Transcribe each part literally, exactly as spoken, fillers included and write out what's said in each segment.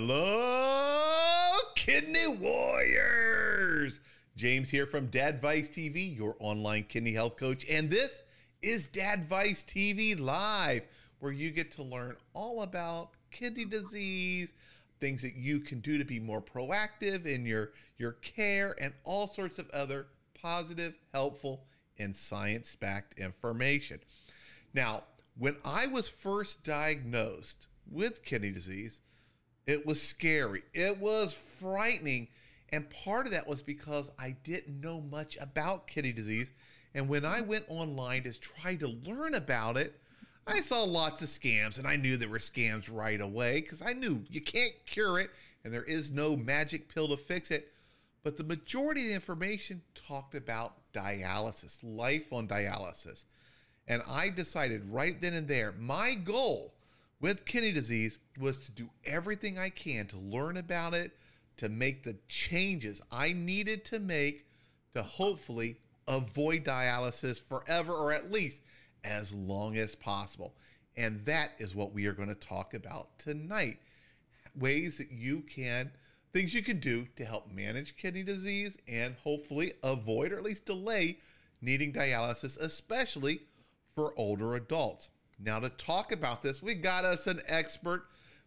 Hello, kidney warriors. James here from Dadvice T V, your online kidney health coach, and this is Dadvice T V Live, where you get to learn all about kidney disease, things that you can do to be more proactive in your, your care, and all sorts of other positive, helpful, and science-backed information. Now, when I was first diagnosed with kidney disease, it was scary. It was frightening. And part of that was because I didn't know much about kidney disease. And when I went online to try to learn about it, I saw lots of scams, and I knew there were scams right away because I knew you can't cure it and there is no magic pill to fix it. But the majority of the information talked about dialysis, life on dialysis. And I decided right then and there, my goal with kidney disease was to do everything I can to learn about it, to make the changes I needed to make to hopefully avoid dialysis forever, or at least as long as possible. And that is what we are going to talk about tonight. Ways that you can, things you can do to help manage kidney disease and hopefully avoid or at least delay needing dialysis, especially for older adults. Now, to talk about this, we got us an expert,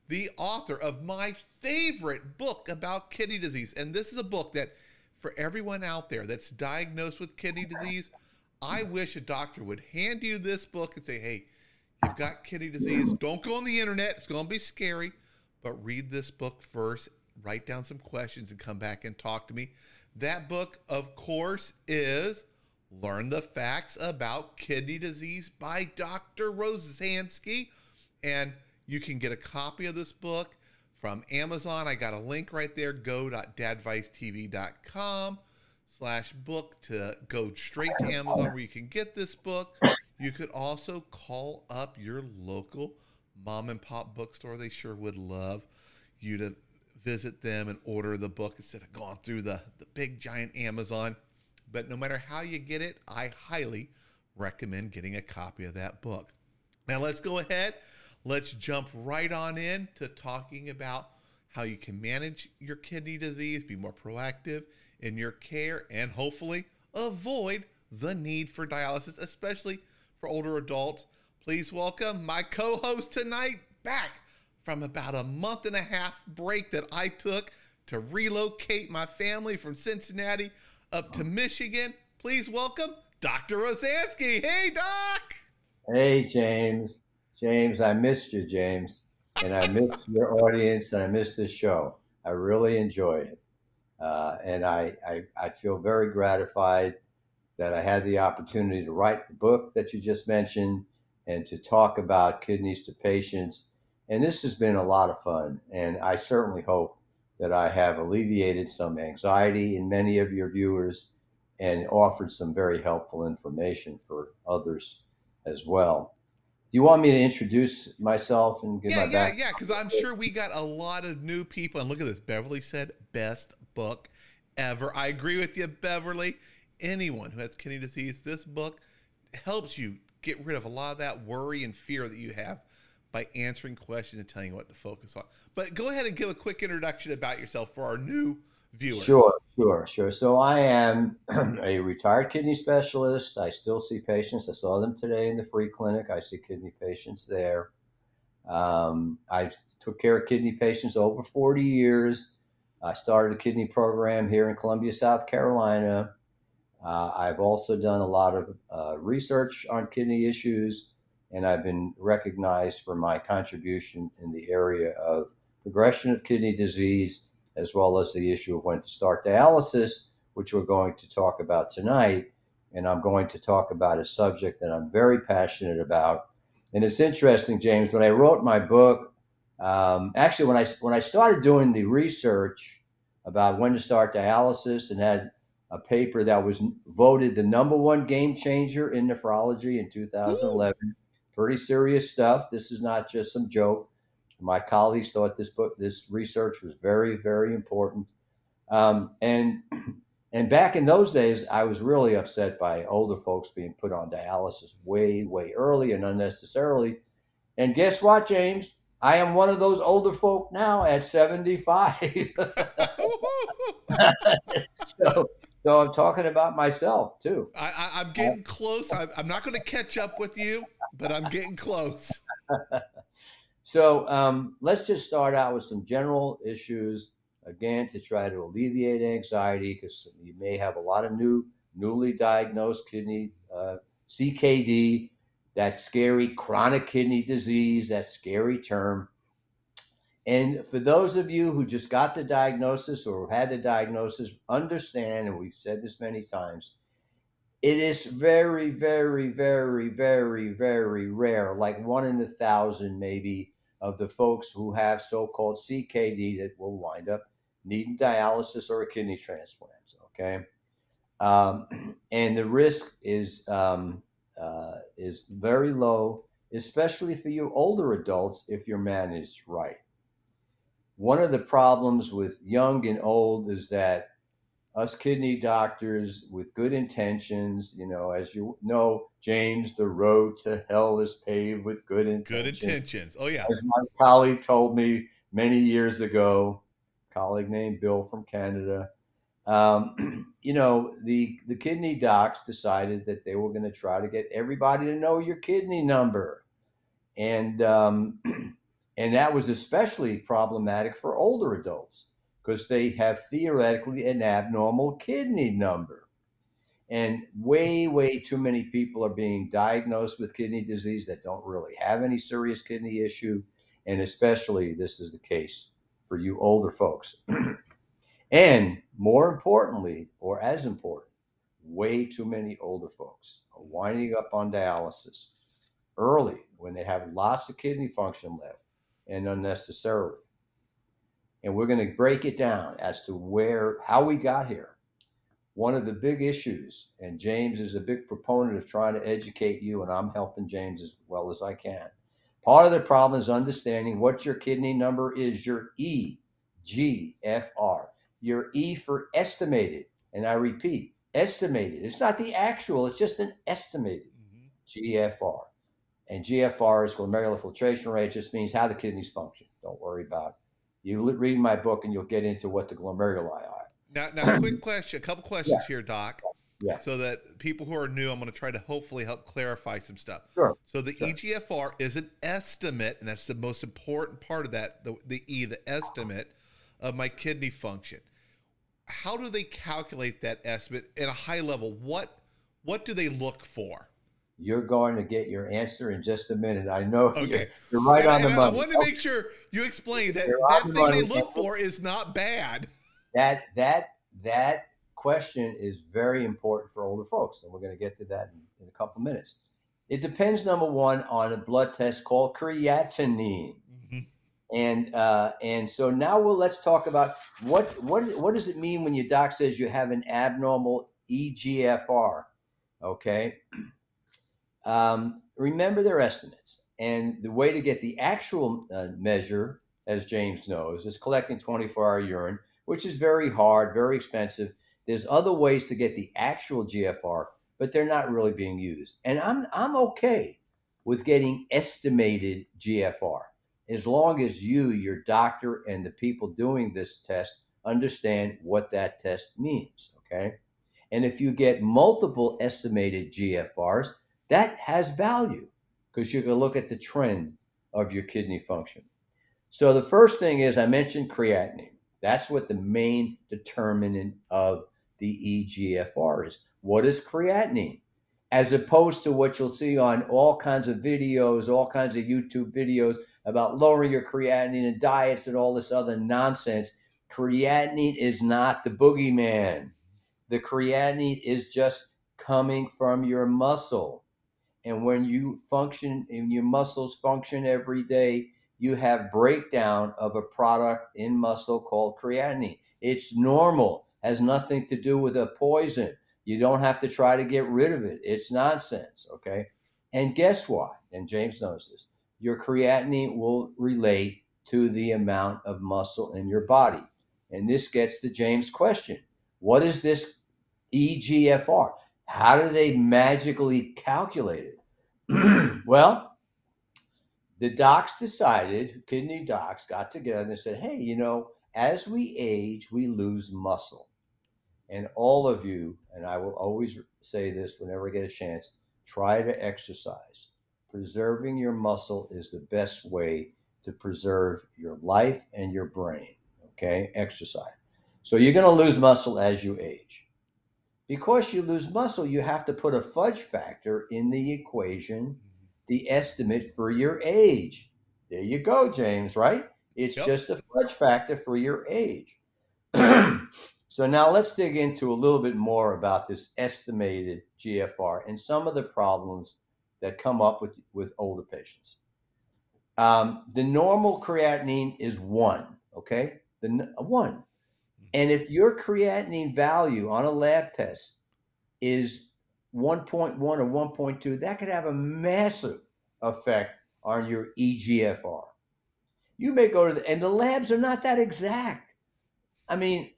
the author of my favorite book about kidney disease. And this is a book that for everyone out there that's diagnosed with kidney disease, I wish a doctor would hand you this book and say, hey, you've got kidney disease. Don't go on the internet. It's going to be scary. But read this book first, write down some questions, and come back and talk to me. That book, of course, is Learn the Facts About Kidney Disease by Doctor Rosansky. And you can get a copy of this book from Amazon. I got a link right there. go dot dadvice t v dot com slash book to go straight to Amazon where you can get this book. You could also call up your local mom and pop bookstore. They sure would love you to visit them and order the book instead of going through the, the big giant Amazon. But no matter how you get it, I highly recommend getting a copy of that book. Now let's go ahead. Let's jump right on in to talking about how you can manage your kidney disease, be more proactive in your care, and hopefully avoid the need for dialysis, especially for older adults. Please welcome my co-host tonight, back from about a month and a half break that I took to relocate my family from Cincinnati up to Michigan. Please welcome Doctor Rosansky. Hey, Doc. Hey, James. James, I missed you, James. And I missed your audience, and I missed this show. I really enjoyed it. Uh, and I, I, I feel very gratified that I had the opportunity to write the book that you just mentioned and to talk about kidneys to patients. And this has been a lot of fun. And I certainly hope that I have alleviated some anxiety in many of your viewers and offered some very helpful information for others as well. Do you want me to introduce myself and give yeah, my yeah, back? Yeah, yeah, because I'm sure we got a lot of new people. And look at this. Beverly said, best book ever. I agree with you, Beverly. Anyone who has kidney disease, this book helps you get rid of a lot of that worry and fear that you have by answering questions and telling you what to focus on. But go ahead and give a quick introduction about yourself for our new viewers. Sure, sure, sure. So I am a retired kidney specialist. I still see patients. I saw them today in the free clinic. I see kidney patients there. Um, I took care of kidney patients over forty years. I started a kidney program here in Columbia, South Carolina. Uh, I've also done a lot of uh, research on kidney issues, and I've been recognized for my contribution in the area of progression of kidney disease, as well as the issue of when to start dialysis, which we're going to talk about tonight. And I'm going to talk about a subject that I'm very passionate about. And it's interesting, James, when I wrote my book, um, actually when I, when I started doing the research about when to start dialysis and had a paper that was voted the number one game changer in nephrology in two thousand eleven, ooh, pretty serious stuff. This is not just some joke. My colleagues thought this book, this research was very, very important. Um, and, and back in those days, I was really upset by older folks being put on dialysis way, way early and unnecessarily. And guess what, James? I am one of those older folk now at seventy-five. so, so I'm talking about myself too. I, I, I'm getting close. I, I'm not going to catch up with you, but I'm getting close. So um, let's just start out with some general issues, again, to try to alleviate anxiety, because you may have a lot of new, newly diagnosed kidney, uh, C K D, that scary chronic kidney disease, that scary term. And for those of you who just got the diagnosis or had the diagnosis, understand, and we've said this many times, it is very, very, very, very, very rare, like one in a thousand maybe, of the folks who have so-called C K D that will wind up needing dialysis or a kidney transplant, okay? Um, and the risk is, um, uh, is very low, especially for you older adults if you're managed right. One of the problems with young and old is that us kidney doctors with good intentions, you know, as you know, James, the road to hell is paved with good intentions. Good intentions. Oh, yeah. As my colleague told me many years ago, a colleague named Bill from Canada, um, you know, the, the kidney docs decided that they were going to try to get everybody to know your kidney number. And, um, and that was especially problematic for older adults, because they have theoretically an abnormal kidney number. And way, way too many people are being diagnosed with kidney disease that don't really have any serious kidney issue. And especially this is the case for you older folks. And more importantly, or as important, way too many older folks are winding up on dialysis early when they have lots of kidney function left and unnecessarily. And we're going to break it down as to where, how we got here. One of the big issues, and James is a big proponent of trying to educate you, and I'm helping James as well as I can. Part of the problem is understanding what your kidney number is, your E G F R, your E for estimated. And I repeat, estimated. It's not the actual, it's just an estimated mm-hmm. G F R. And G F R is glomerular filtration rate. It just means how the kidneys function. Don't worry about it. You read my book and you'll get into what the glomeruli are. Now, now quick question, a couple questions yeah. here, Doc. Yeah. So that people who are new, I'm going to try to hopefully help clarify some stuff. Sure. So the sure. E G F R is an estimate, and that's the most important part of that, the, the E, the estimate of my kidney function. How do they calculate that estimate at a high level? What, what do they look for? You're going to get your answer in just a minute. I know okay. you're, you're right and, on the and money. I want to make sure you explain that that thing money. they look for is not bad. That that that question is very important for older folks, and we're going to get to that in, in a couple minutes. It depends, number one, on a blood test called creatinine, mm-hmm. and uh, and so now we'll let's talk about what what what does it mean when your doc says you have an abnormal E G F R, okay? Um, remember their estimates, and the way to get the actual uh, measure, as James knows, is collecting twenty-four hour urine, which is very hard, very expensive. There's other ways to get the actual G F R, but they're not really being used. And I'm, I'm okay with getting estimated G F R, as long as you, your doctor, and the people doing this test understand what that test means, okay? And if you get multiple estimated G F Rs, that has value because you can look at the trend of your kidney function. So the first thing is I mentioned creatinine. That's what the main determinant of the E G F R is. What is creatinine? As opposed to what you'll see on all kinds of videos, all kinds of YouTube videos about lowering your creatinine and diets and all this other nonsense. Creatinine is not the boogeyman. The creatinine is just coming from your muscle. And when you function and your muscles function every day, you have breakdown of a product in muscle called creatinine. It's normal, has nothing to do with a poison. You don't have to try to get rid of it. It's nonsense, okay? And guess what? And James knows this. Your creatinine will relate to the amount of muscle in your body. And this gets to James' question. What is this E G F R? How do they magically calculate it? Well, the docs decided, kidney docs got together and they said, hey, you know, as we age, we lose muscle. And all of you, and I will always say this whenever I get a chance, try to exercise. Preserving your muscle is the best way to preserve your life and your brain, okay? Exercise. So you're gonna lose muscle as you age. Because you lose muscle, you have to put a fudge factor in the equation, the estimate for your age. There you go, James, right? It's yep. just a fudge factor for your age. So now let's dig into a little bit more about this estimated G F R and some of the problems that come up with, with older patients. Um, the normal creatinine is one, okay? The one. And if your creatinine value on a lab test is one point one or one point two, that could have a massive effect on your E G F R. You may go to the, and the labs are not that exact. I mean,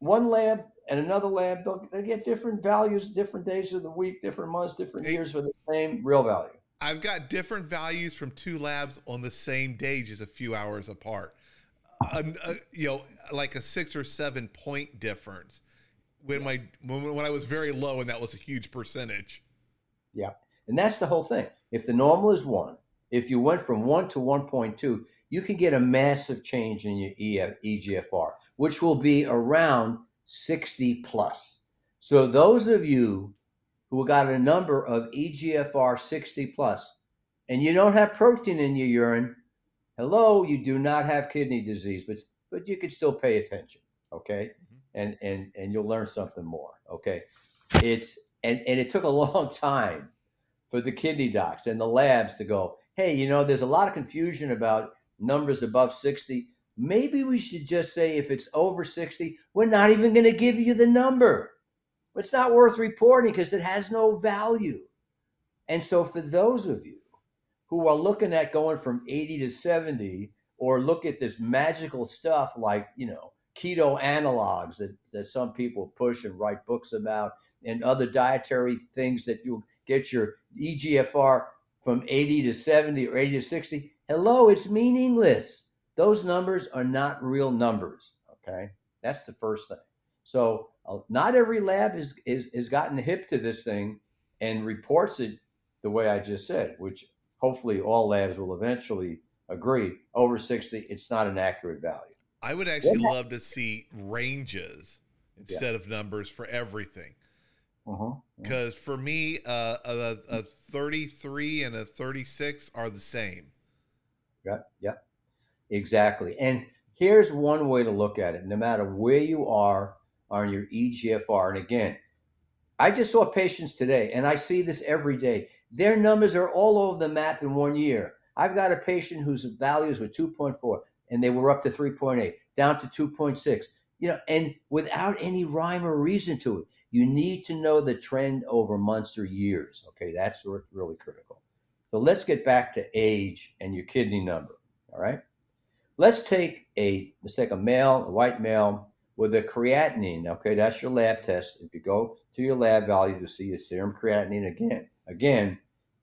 one lab and another lab, they'll, they'll get different values, different days of the week, different months, different hey, years for the same real value. I've got different values from two labs on the same day, just a few hours apart. Uh, uh, you know, like a six or seven point difference. When my when, when I was very low, and that was a huge percentage. Yeah, and that's the whole thing. If the normal is one, if you went from one to one point two, you can get a massive change in your E G F R, which will be around sixty plus. So those of you who got a number of E G F R sixty plus, and you don't have protein in your urine, hello, you do not have kidney disease, but but you can still pay attention, okay? Mm-hmm. And and and you'll learn something more, okay? It's and and it took a long time for the kidney docs and the labs to go, hey, you know, there's a lot of confusion about numbers above sixty. Maybe we should just say if it's over sixty, we're not even going to give you the number. It's not worth reporting because it has no value. And so for those of you who are looking at going from eighty to seventy, or look at this magical stuff like, you know, keto analogs that, that some people push and write books about, and other dietary things that you get your E G F R from eighty to seventy or eighty to sixty. Hello, it's meaningless. Those numbers are not real numbers, okay? That's the first thing. So uh, not every lab is, is, is gotten hip to this thing and reports it the way I just said, which hopefully all labs will eventually agree, over sixty, it's not an accurate value. I would actually yeah. love to see ranges instead yeah. of numbers for everything. Because uh-huh. uh-huh. for me, uh, a, a thirty-three and a thirty-six are the same. Yeah, yeah, exactly. And here's one way to look at it, no matter where you are on your E G F R. And again, I just saw patients today, and I see this every day. Their numbers are all over the map in one year. I've got a patient whose values were two point four, and they were up to three point eight, down to two point six. You know, and without any rhyme or reason to it. You need to know the trend over months or years. Okay, that's really critical. So let's get back to age and your kidney number, all right? Let's take a, let's take a male, a white male, with a creatinine, okay, that's your lab test. If you go to your lab value, you'll see your serum creatinine again. Again,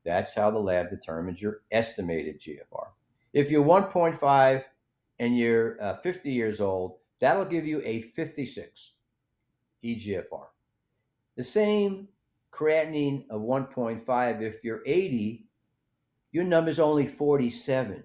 that's how the lab determines your estimated G F R. If you're one point five and you're uh, fifty years old, that'll give you a fifty-six E G F R. The same creatinine of one point five, if you're eighty, your number's only forty-seven.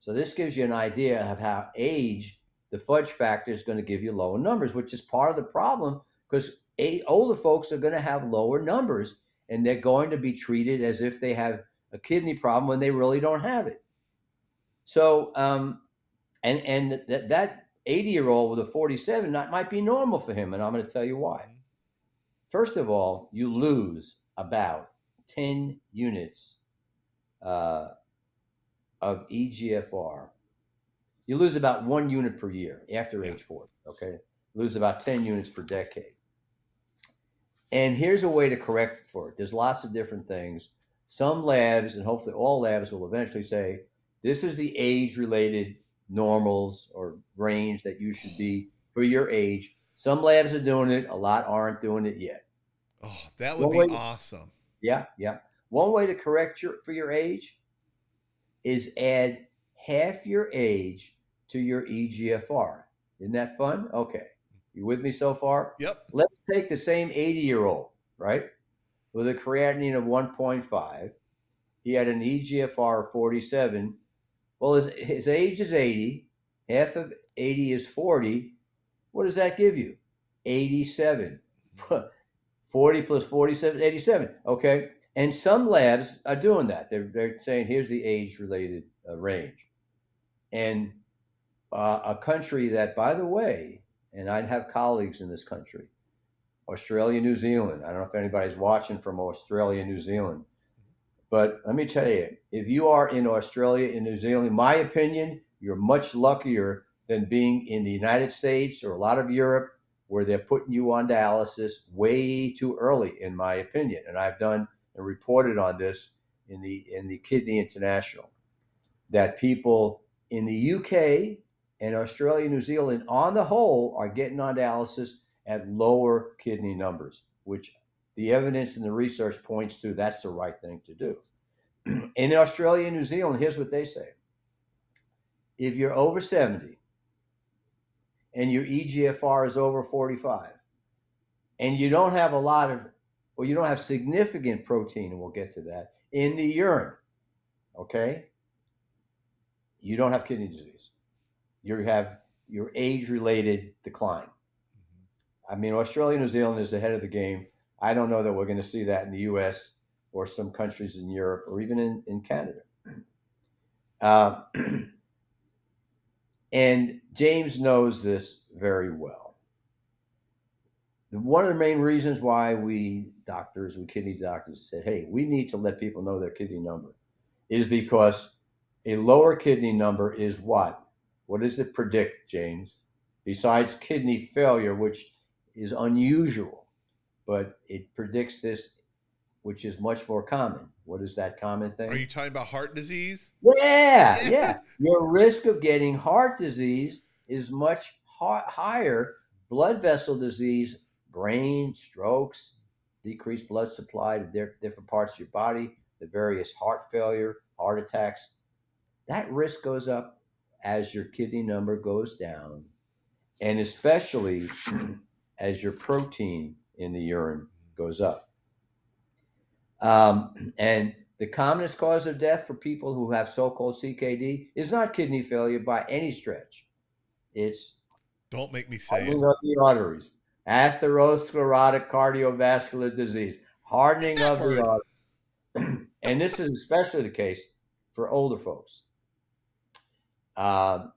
So this gives you an idea of how age, the fudge factor, is going to give you lower numbers, which is part of the problem because older folks are going to have lower numbers, and they're going to be treated as if they have a kidney problem when they really don't have it. So, um, and, and th that eighty-year-old with a forty-seven, that might be normal for him, and I'm going to tell you why. First of all, you lose about ten units uh, of E G F R. You lose about one unit per year after age forty, okay? Lose about ten units per decade. And here's a way to correct for it. There's lots of different things. Some labs, and hopefully all labs, will eventually say, this is the age-related normals or range that you should be for your age. Some labs are doing it. A lot aren't doing it yet. Oh, that would be awesome. Yeah, yeah. One way to correct your, for your age is add half your age to your E G F R. Isn't that fun? Okay. You with me so far? Yep. Let's take the same eighty-year-old, right, with a creatinine of one point five. He had an E G F R of forty-seven. Well, his, his age is eighty. Half of eighty is forty. What does that give you? eighty-seven. forty plus forty-seven, eighty-seven. Okay. And some labs are doing that. They're, they're saying, here's the age-related uh, range. And uh, a country that, by the way, and I have colleagues in this country, Australia, New Zealand. I don't know if anybody's watching from Australia, New Zealand. But let me tell you, if you are in Australia and New Zealand, in my opinion, you're much luckier than being in the United States or a lot of Europe, where they're putting you on dialysis way too early, in my opinion. And I've done and reported on this in the in the Kidney International, that people in the U K and Australia, New Zealand, on the whole, are getting on dialysis at lower kidney numbers, which the evidence and the research points to that's the right thing to do. In Australia and New Zealand, here's what they say. If you're over seventy and your E G F R is over forty-five and you don't have a lot of, or you don't have significant protein, and we'll get to that, in the urine, okay, you don't have kidney disease. You have your age-related decline. I mean, Australia and New Zealand is ahead of the game. I don't know that we're going to see that in the U S or some countries in Europe or even in, in Canada. Uh, and James knows this very well. The, one of the main reasons why we doctors, we kidney doctors said, hey, we need to let people know their kidney number, is because a lower kidney number is what? What does it predict, James? Besides kidney failure, which is unusual, but it predicts this, which is much more common. What is that common thing? Are you talking about heart disease? Yeah, yeah. Your risk of getting heart disease is much higher. Blood vessel disease, brain, strokes, decreased blood supply to di different parts of your body, the various heart failure, heart attacks. That risk goes up as your kidney number goes down, and especially as your protein in the urine goes up. Um, and the commonest cause of death for people who have so-called C K D is not kidney failure by any stretch. It's don't make me say hardening it. of the arteries, atherosclerotic cardiovascular disease, hardening of the arteries, and this is especially the case for older folks. Uh,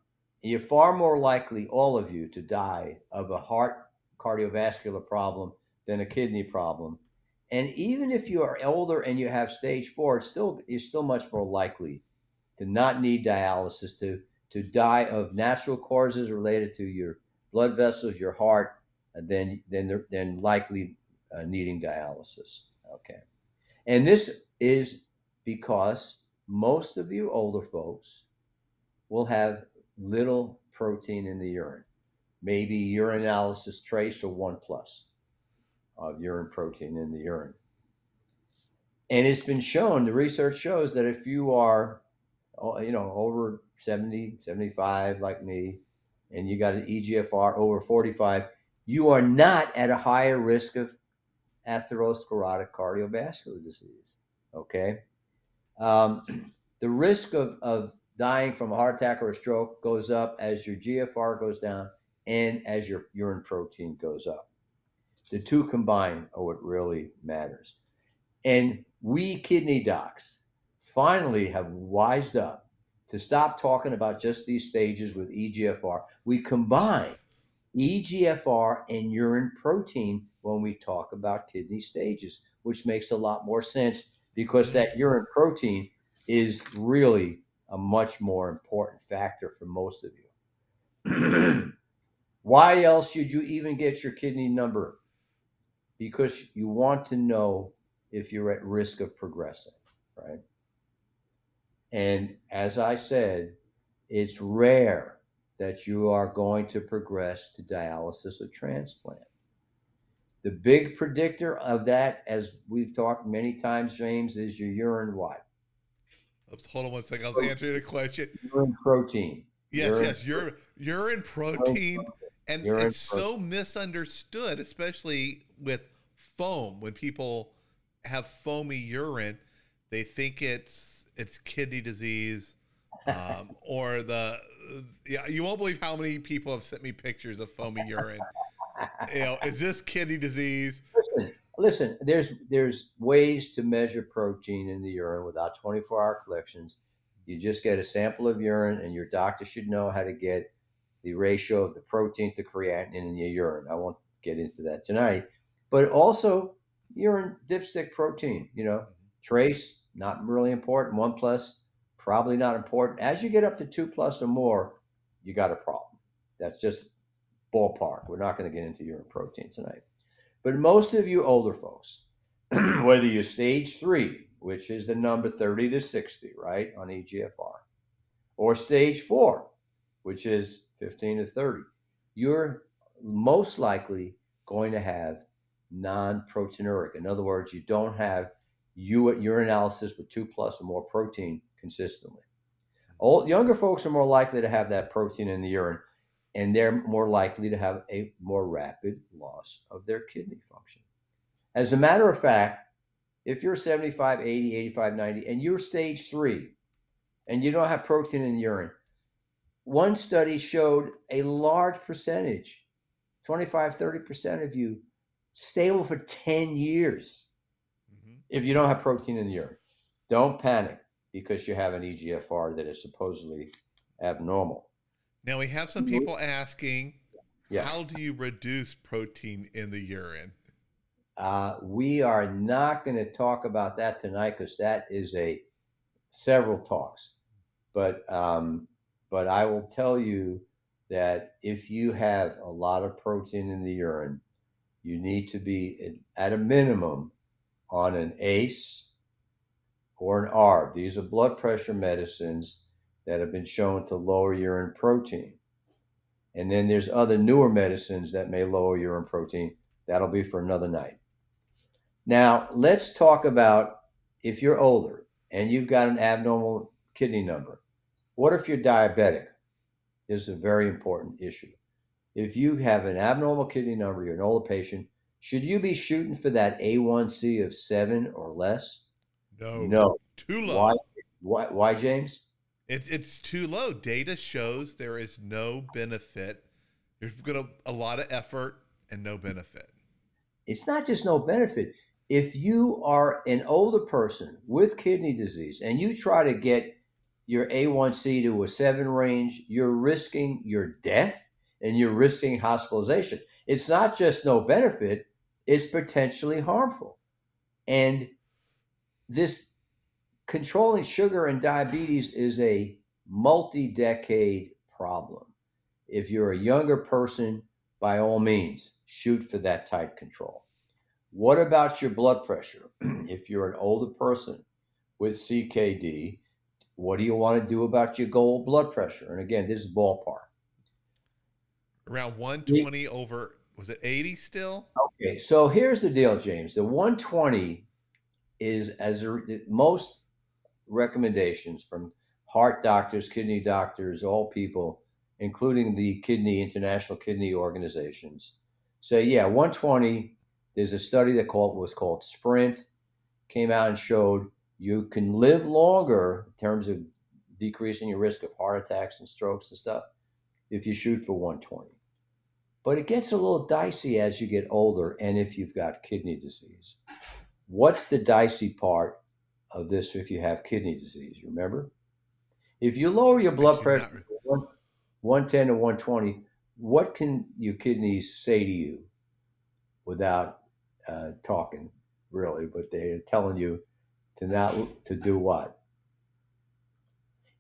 You're far more likely, all of you, to die of a heart cardiovascular problem than a kidney problem. And even if you are older and you have stage four, it's still, you're still much more likely to not need dialysis, to, to die of natural causes related to your blood vessels, your heart, and then, then, then likely uh, needing dialysis. Okay. And this is because most of you older folks will have little protein in the urine, maybe urinalysis trace or one plus of urine protein in the urine. And it's been shown, the research shows that if you are, you know, over seventy, seventy-five like me, and you got an E G F R over forty-five, you are not at a higher risk of atherosclerotic cardiovascular disease. Okay. Um, the risk of, of, dying from a heart attack or a stroke goes up as your G F R goes down and as your urine protein goes up. The two combined are what really matters. And we kidney docs finally have wised up to stop talking about just these stages with E G F R. We combine E G F R and urine protein when we talk about kidney stages, which makes a lot more sense because that urine protein is really a much more important factor for most of you. Why else should you even get your kidney number? Because you want to know if you're at risk of progressing, right? And as I said, it's rare that you are going to progress to dialysis or transplant. The big predictor of that, as we've talked many times, James, is your urine what? Hold on one second. I was answering a question. Urine protein. Yes, urine, yes. Urine, urine protein. protein. And urine it's protein. So misunderstood, especially with foam. When people have foamy urine, they think it's it's kidney disease. Um, or the, yeah, you won't believe how many people have sent me pictures of foamy urine. You know, is this kidney disease? Listen, listen, there's, there's ways to measure protein in the urine without twenty-four hour collections. You just get a sample of urine and your doctor should know how to get the ratio of the protein to creatinine in your urine. I won't get into that tonight, but also urine dipstick protein, you know, trace, not really important. One plus, probably not important. As you get up to two plus or more, you got a problem. That's just ballpark. We're not going to get into urine protein tonight. But most of you older folks, whether you're stage three, which is the number thirty to sixty, right, on E G F R, or stage four, which is fifteen to thirty, you're most likely going to have non-proteinuric. In other words, you don't have urinalysis with two plus or more protein consistently. Old, younger folks are more likely to have that protein in the urine, and they're more likely to have a more rapid loss of their kidney function. As a matter of fact, if you're seventy-five, eighty, eighty-five, ninety, and you're stage three, and you don't have protein in the urine, one study showed a large percentage, twenty-five, thirty percent of you, stable for ten years mm-hmm. if you don't have protein in the urine. Don't panic, because you have an E G F R that is supposedly abnormal. Now we have some people asking, yeah. how do you reduce protein in the urine? Uh, we are not going to talk about that tonight, because that is a several talks. But, um, but I will tell you that if you have a lot of protein in the urine, you need to be at a minimum on an A C E, or an A R B. These are blood pressure medicines that have been shown to lower urine protein. And then there's other newer medicines that may lower urine protein. That'll be for another night. Now, let's talk about if you're older and you've got an abnormal kidney number. What if you're diabetic? This is a very important issue. If you have an abnormal kidney number, you're an older patient, should you be shooting for that A one C of seven or less? No, no, too low. Why, why, why James? It, it's too low. Data shows there is no benefit. There's going to a lot of effort and no benefit. It's not just no benefit. If you are an older person with kidney disease and you try to get your A one C to a seven range, you're risking your death and you're risking hospitalization. It's not just no benefit. It's potentially harmful. And this controlling sugar and diabetes is a multi-decade problem. If you're a younger person, by all means, shoot for that tight control. What about your blood pressure? If you're an older person with C K D, what do you want to do about your goal blood pressure? And again, this is ballpark. Around one twenty over, was it eighty still? Okay, so here's the deal, James. The one twenty is as a, most recommendations from heart doctors, kidney doctors, all people, including the Kidney International Kidney Organizations, say, yeah, one twenty, there's a study that called, was called SPRINT, came out and showed you can live longer in terms of decreasing your risk of heart attacks and strokes and stuff if you shoot for one twenty. But it gets a little dicey as you get older and if you've got kidney disease. What's the dicey part of this if you have kidney disease? Remember, if you lower your blood pressure from one ten to one twenty, what can your kidneys say to you without uh, talking, really? But they're telling you to not to do what?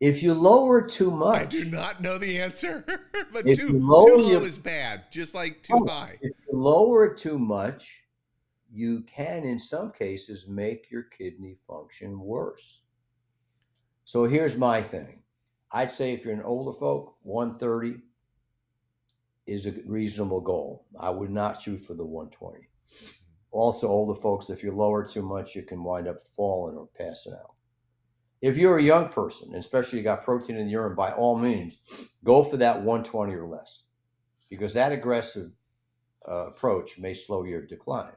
If you lower too much, I do not know the answer. But too, too low your, is bad, just like too oh, high. If you lower it too much, you can, in some cases, make your kidney function worse. So here's my thing. I'd say if you're an older folk, one thirty is a reasonable goal. I would not shoot for the one twenty. Also, older folks, if you lower too much, you can wind up falling or passing out. If you're a young person, and especially you got protein in the urine, by all means, go for that one twenty or less, because that aggressive uh, approach may slow your decline,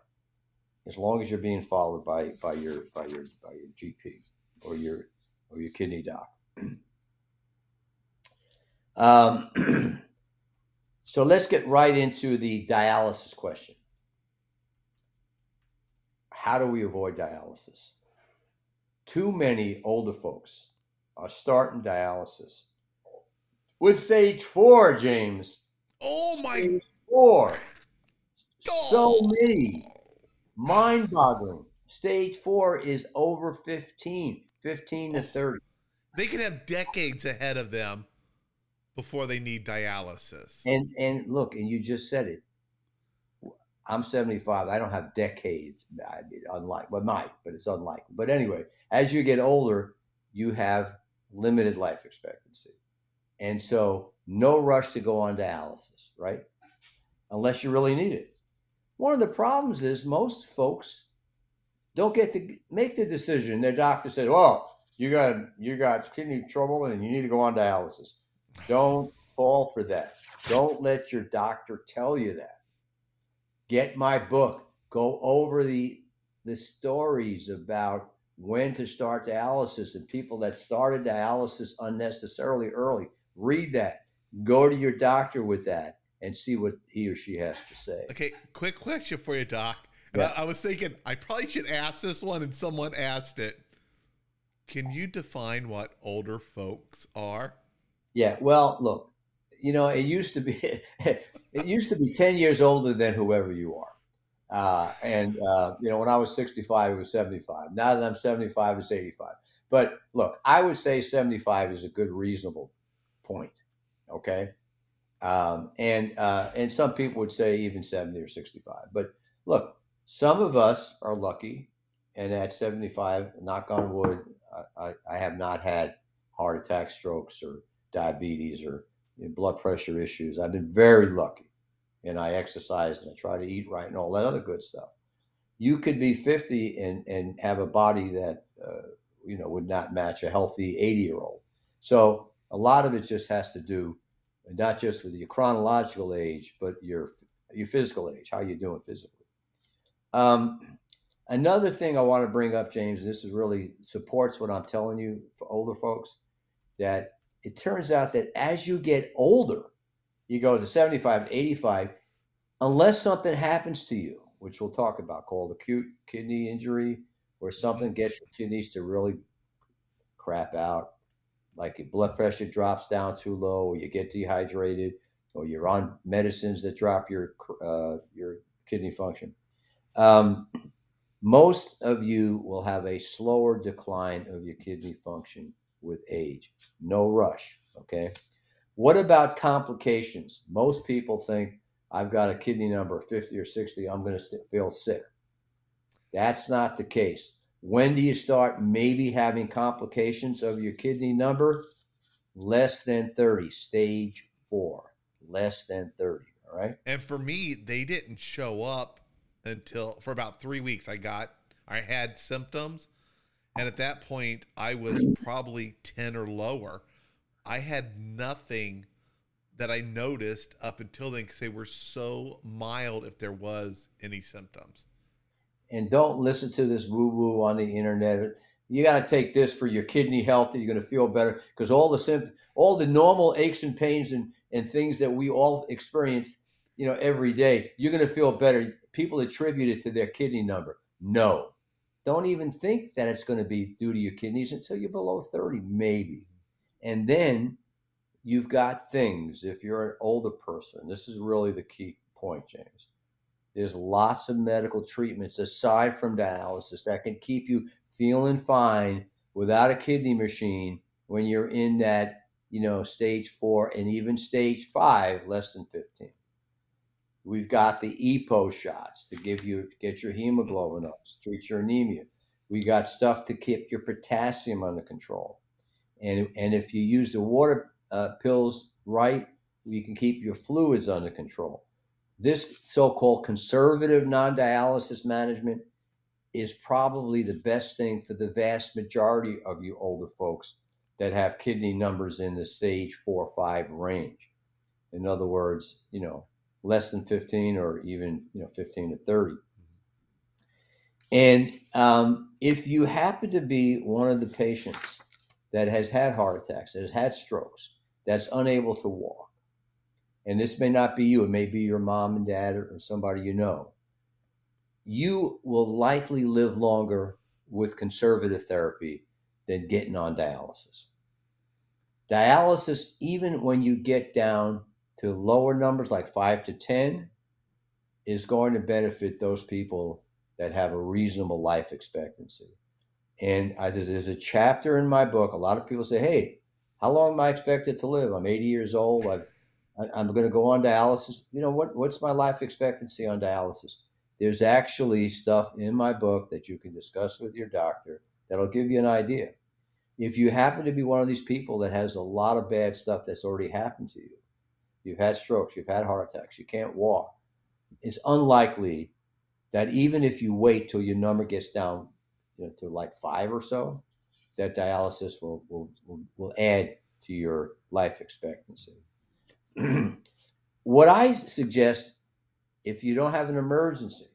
as long as you're being followed by by your by your by your G P or your or your kidney doc. Um, so let's get right into the dialysis question. How do we avoid dialysis? Too many older folks are starting dialysis with stage four, James. Oh my! Stage four. Oh. So many. Mind-boggling. Stage four is over fifteen, fifteen to thirty. They could have decades ahead of them before they need dialysis. And and look, and you just said it. I'm seventy-five. I don't have decades. I mean, unlike, well, might, but it's unlikely. But anyway, as you get older, you have limited life expectancy, and so no rush to go on dialysis, right? Unless you really need it. One of the problems is most folks don't get to make the decision. Their doctor said, "Oh, you got you got kidney trouble, and you need to go on dialysis." Don't fall for that. Don't let your doctor tell you that. Get my book. Go over the the stories about when to start dialysis and people that started dialysis unnecessarily early. Read that. Go to your doctor with that and see what he or she has to say. Okay, quick question for you, Doc. Yeah. I, I was thinking I probably should ask this one, and someone asked it. Can you define what older folks are? Yeah, well, look, you know, it used to be, it used to be ten years older than whoever you are. Uh, and, uh, you know, when I was sixty-five, it was seventy-five. Now that I'm seventy-five, it's eighty-five. But look, I would say seventy-five is a good, reasonable point. Okay. Um, and, uh, and some people would say even seventy or sixty-five, but look, some of us are lucky, and at seventy-five, knock on wood, I, I, I have not had heart attack, strokes, or diabetes, or you know, blood pressure issues. I've been very lucky, and I exercise and I try to eat right and all that other good stuff. You could be fifty and, and have a body that, uh, you know, would not match a healthy eighty year old. So a lot of it just has to do not just with your chronological age, but your, your physical age, how you're doing physically. Um, another thing I want to bring up, James, this is really supports what I'm telling you for older folks, that it turns out that as you get older, you go to seventy-five, eighty-five, unless something happens to you, which we'll talk about, called acute kidney injury, where something gets your kidneys to really crap out. Like your blood pressure drops down too low, or you get dehydrated, or you're on medicines that drop your uh, your kidney function. Um, most of you will have a slower decline of your kidney function with age. No rush, okay? What about complications? Most people think, I've got a kidney number of fifty or sixty, I'm gonna feel sick. That's not the case. When do you start maybe having complications of your kidney number? Less than thirty, stage four, less than thirty, all right? And for me, they didn't show up until, for about three weeks, I got, I had symptoms. And at that point, I was probably ten or lower. I had nothing that I noticed up until then, because they were so mild if there was any symptoms. And don't listen to this woo-woo on the internet. You got to take this for your kidney health, and you're going to feel better, because all the symptoms, all the normal aches and pains and, and things that we all experience, you know, every day, you're going to feel better. People attribute it to their kidney number. No, don't even think that it's going to be due to your kidneys until you're below thirty, maybe. And then you've got things, if you're an older person, this is really the key point, James. There's lots of medical treatments aside from dialysis that can keep you feeling fine without a kidney machine when you're in that, you know, stage four and even stage five, less than fifteen. We've got the E P O shots to give you, get your hemoglobin up, treat your anemia. We got stuff to keep your potassium under control. And, and if you use the water uh, pills right, you can keep your fluids under control. This so-called conservative non-dialysis management is probably the best thing for the vast majority of you older folks that have kidney numbers in the stage four or five range. In other words, you know, less than fifteen or even, you know, fifteen to thirty. And um, if you happen to be one of the patients that has had heart attacks, that has had strokes, that's unable to walk, and this may not be you, it may be your mom and dad or, or somebody you know, you will likely live longer with conservative therapy than getting on dialysis. Dialysis, even when you get down to lower numbers like five to ten, is going to benefit those people that have a reasonable life expectancy. And I, there's, there's a chapter in my book. A lot of people say, hey, how long am I expected to live? I'm eighty years old. I've, I'm going to go on dialysis. You know, what, what's my life expectancy on dialysis? There's actually stuff in my book that you can discuss with your doctor that'll give you an idea. If you happen to be one of these people that has a lot of bad stuff that's already happened to you, you've had strokes, you've had heart attacks, you can't walk, it's unlikely that even if you wait till your number gets down, you know, to like five or so, that dialysis will, will, will, will add to your life expectancy. What I suggest, if you don't have an emergency,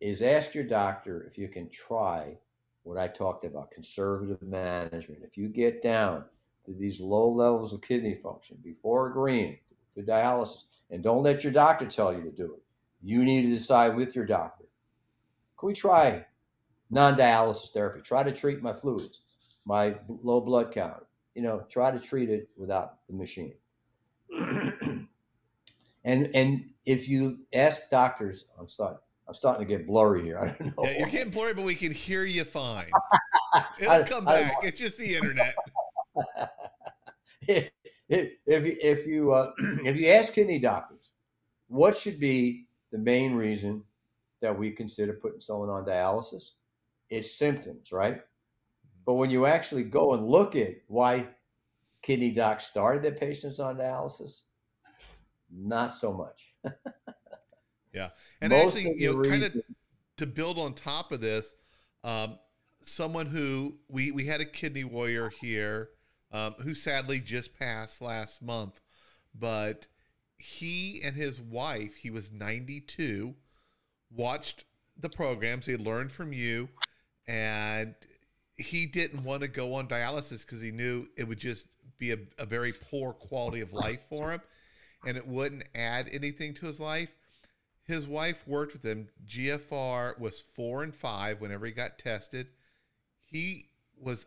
is ask your doctor if you can try what I talked about, conservative management. If you get down to these low levels of kidney function before agreeing to dialysis, and don't let your doctor tell you to do it. You need to decide with your doctor, can we try non-dialysis therapy? Try to treat my fluids, my low blood count, you know, try to treat it without the machine. And and if you ask doctors, I'm starting, I'm starting to get blurry here. I don't know. Yeah, you're getting blurry, but we can hear you fine. It'll come back. It's just the internet. if, if, if you uh, if you ask kidney doctors, what should be the main reason that we consider putting someone on dialysis? It's symptoms, right? But when you actually go and look at why kidney docs started their patients on dialysis, not so much. Yeah. And most actually, you know, reason... kind of to build on top of this, um, someone who we, we had a kidney warrior here um, who sadly just passed last month, but he and his wife, he was ninety-two, watched the programs. He learned from you, and he didn't want to go on dialysis because he knew it would just be a, a very poor quality of life for him, and it wouldn't add anything to his life. His wife worked with him. G F R was four and five whenever he got tested. He was,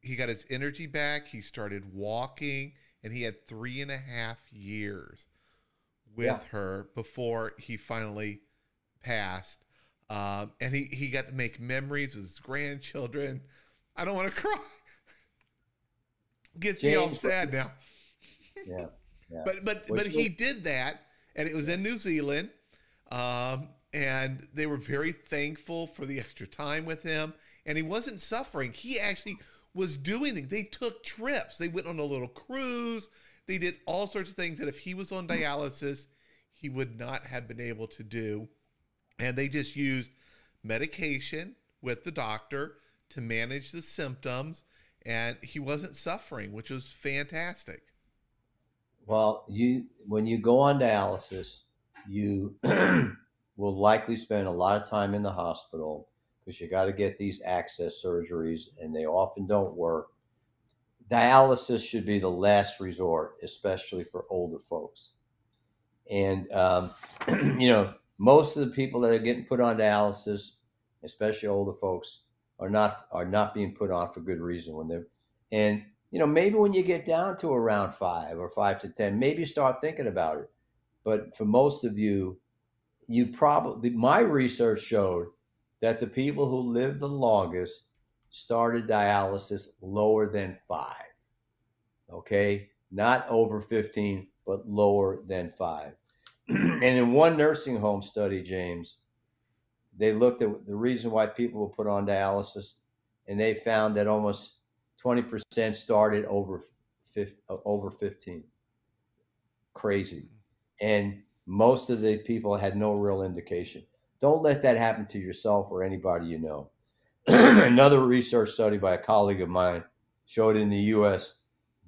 he got his energy back. He started walking, and he had three and a half years with yeah. her before he finally passed. Um, and he, he got to make memories with his grandchildren. I don't want to cry. Gets James, me all sad now. Yeah. Yeah. But but Which but he did that, and it was in New Zealand, um, and they were very thankful for the extra time with him. And he wasn't suffering. He actually was doing things. They took trips. They went on a little cruise. They did all sorts of things that if he was on dialysis, he would not have been able to do. And they just used medication with the doctor to manage the symptoms, and he wasn't suffering, which was fantastic. Well, you, when you go on dialysis, you will likely spend a lot of time in the hospital because you got to get these access surgeries, and they often don't work. Dialysis should be the last resort, especially for older folks. And, um, you know, most of the people that are getting put on dialysis, especially older folks, are not, are not being put on for good reason when they're, and, you know, maybe when you get down to around five or five to ten, maybe start thinking about it. But for most of you, you probably, my research showed that the people who lived the longest started dialysis lower than five. Okay. Not over fifteen, but lower than five. And in one nursing home study, James, they looked at the reason why people were put on dialysis, and they found that almost twenty percent started over over fifteen. Crazy. And most of the people had no real indication. Don't let that happen to yourself or anybody you know. Another research study by a colleague of mine showed in the U S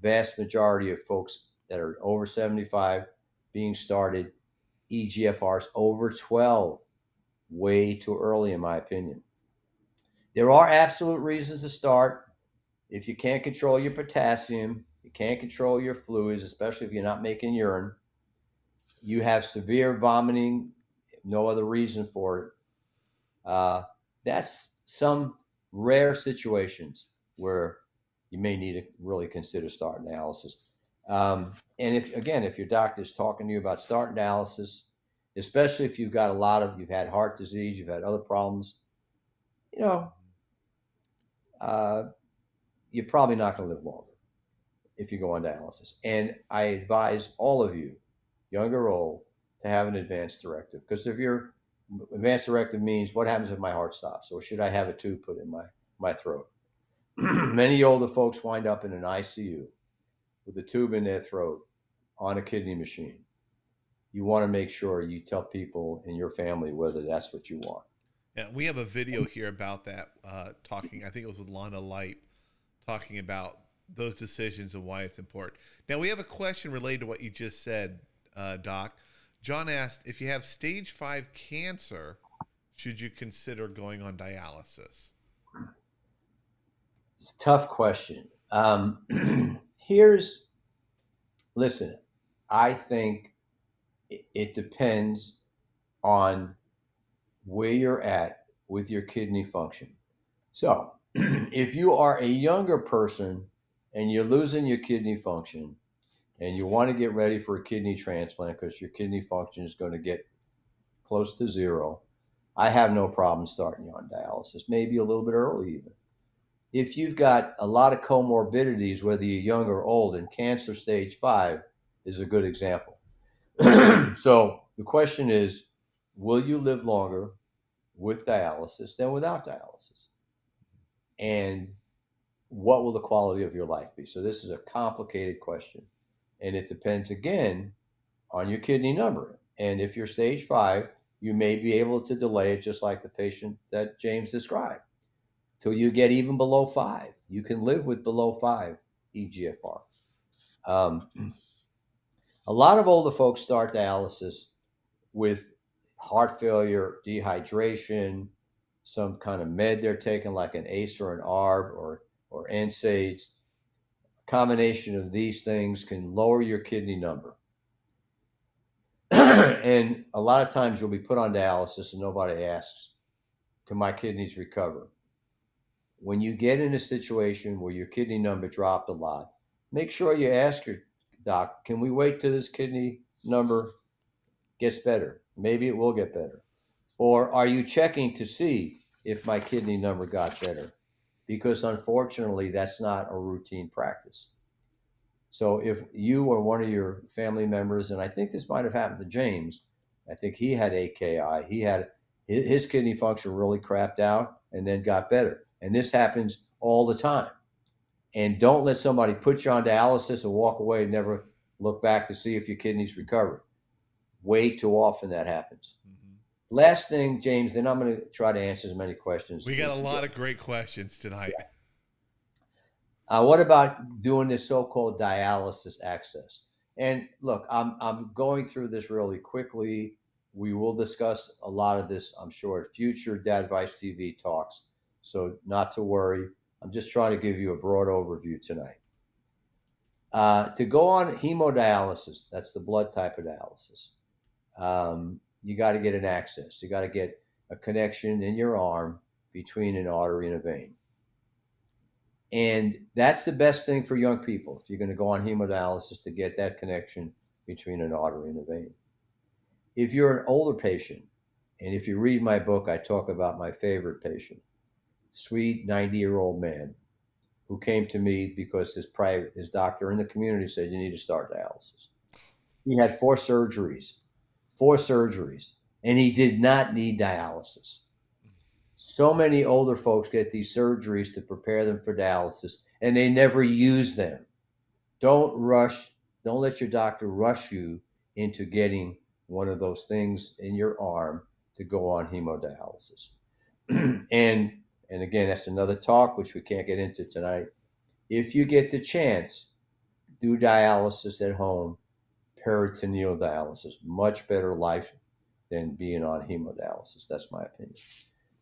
vast majority of folks that are over seventy-five being started E G F Rs over twelve, way too early in my opinion. There are absolute reasons to start. If you can't control your potassium, you can't control your fluids, especially if you're not making urine, you have severe vomiting, no other reason for it. Uh, that's some rare situations where you may need to really consider starting dialysis. Um, and if, again, if your doctor's talking to you about starting dialysis, especially if you've got a lot of, you've had heart disease, you've had other problems, you know, uh, you're probably not going to live longer if you go on dialysis. And I advise all of you, young or old, to have an advanced directive, because if your advanced directive means what happens if my heart stops, or should I have a tube put in my, my throat? Many older folks wind up in an I C U with a tube in their throat on a kidney machine. You want to make sure you tell people in your family whether that's what you want. Yeah, we have a video here about that, uh, talking, I think it was with Lana Light, talking about those decisions and why it's important. Now, we have a question related to what you just said, uh, Doc. John asked, if you have stage five cancer, should you consider going on dialysis? It's a tough question. Um, here's, listen, I think it, it depends on where you're at with your kidney function. So if you are a younger person and you're losing your kidney function, and you want to get ready for a kidney transplant because your kidney function is going to get close to zero, I have no problem starting you on dialysis, maybe a little bit early even. If you've got a lot of comorbidities, whether you're young or old, and cancer stage five is a good example. So the question is, will you live longer with dialysis than without dialysis? And what will the quality of your life be? So this is a complicated question. And it depends, again, on your kidney number. And if you're stage five, you may be able to delay it just like the patient that James described, till you get even below five. You can live with below five E G F R. Um, a lot of older folks start dialysis with heart failure, dehydration, some kind of med they're taking like an A C E or an A R B or, or N SAIDs. Combination of these things can lower your kidney number. And a lot of times you'll be put on dialysis and nobody asks, can my kidneys recover? When you get in a situation where your kidney number dropped a lot, make sure you ask your doc, can we wait till this kidney number gets better? Maybe it will get better. Or are you checking to see if my kidney number got better? Because unfortunately, that's not a routine practice. So if you or one of your family members, and I think this might have happened to James, I think he had A K I, he had his kidney function really crapped out and then got better. And this happens all the time. And don't let somebody put you on dialysis and walk away and never look back to see if your kidneys recovered. Way too often that happens. Last thing, James, then I'm going to try to answer as many questions. We got a lot of great questions tonight. Yeah. Uh, what about doing this so-called dialysis access? And look, I'm, I'm going through this really quickly. We will discuss a lot of this, I'm sure, at future Dadvice T V talks. So not to worry. I'm just trying to give you a broad overview tonight. Uh, to go on hemodialysis, that's the blood type of dialysis. Um, You got to get an access. You got to get a connection in your arm between an artery and a vein. And that's the best thing for young people, if you're going to go on hemodialysis, to get that connection between an artery and a vein. If you're an older patient, and if you read my book, I talk about my favorite patient, sweet ninety-year-old man who came to me because his, private, his doctor in the community said, you need to start dialysis. He had four surgeries. Four surgeries, and he did not need dialysis. So many older folks get these surgeries to prepare them for dialysis, and they never use them. Don't rush. Don't let your doctor rush you into getting one of those things in your arm to go on hemodialysis. and and again, that's another talk, which we can't get into tonight. If you get the chance, do dialysis at home, peritoneal dialysis, much better life than being on hemodialysis. That's my opinion.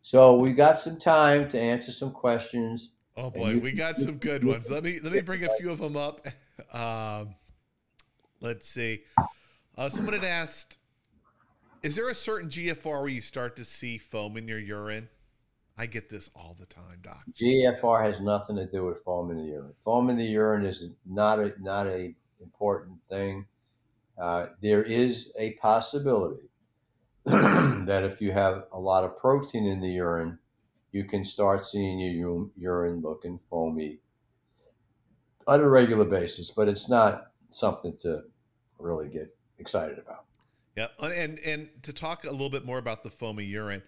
So we got some time to answer some questions. Oh boy, you, we got some good ones. Let me let me bring a few of them up. Um, let's see. Uh, someone had asked, is there a certain G F R where you start to see foam in your urine? I get this all the time, doc. G F R has nothing to do with foam in the urine. Foam in the urine is not a not a important thing. Uh, there is a possibility that if you have a lot of protein in the urine, you can start seeing your urine looking foamy on a regular basis, but it's not something to really get excited about. Yeah, and and to talk a little bit more about the foamy urine,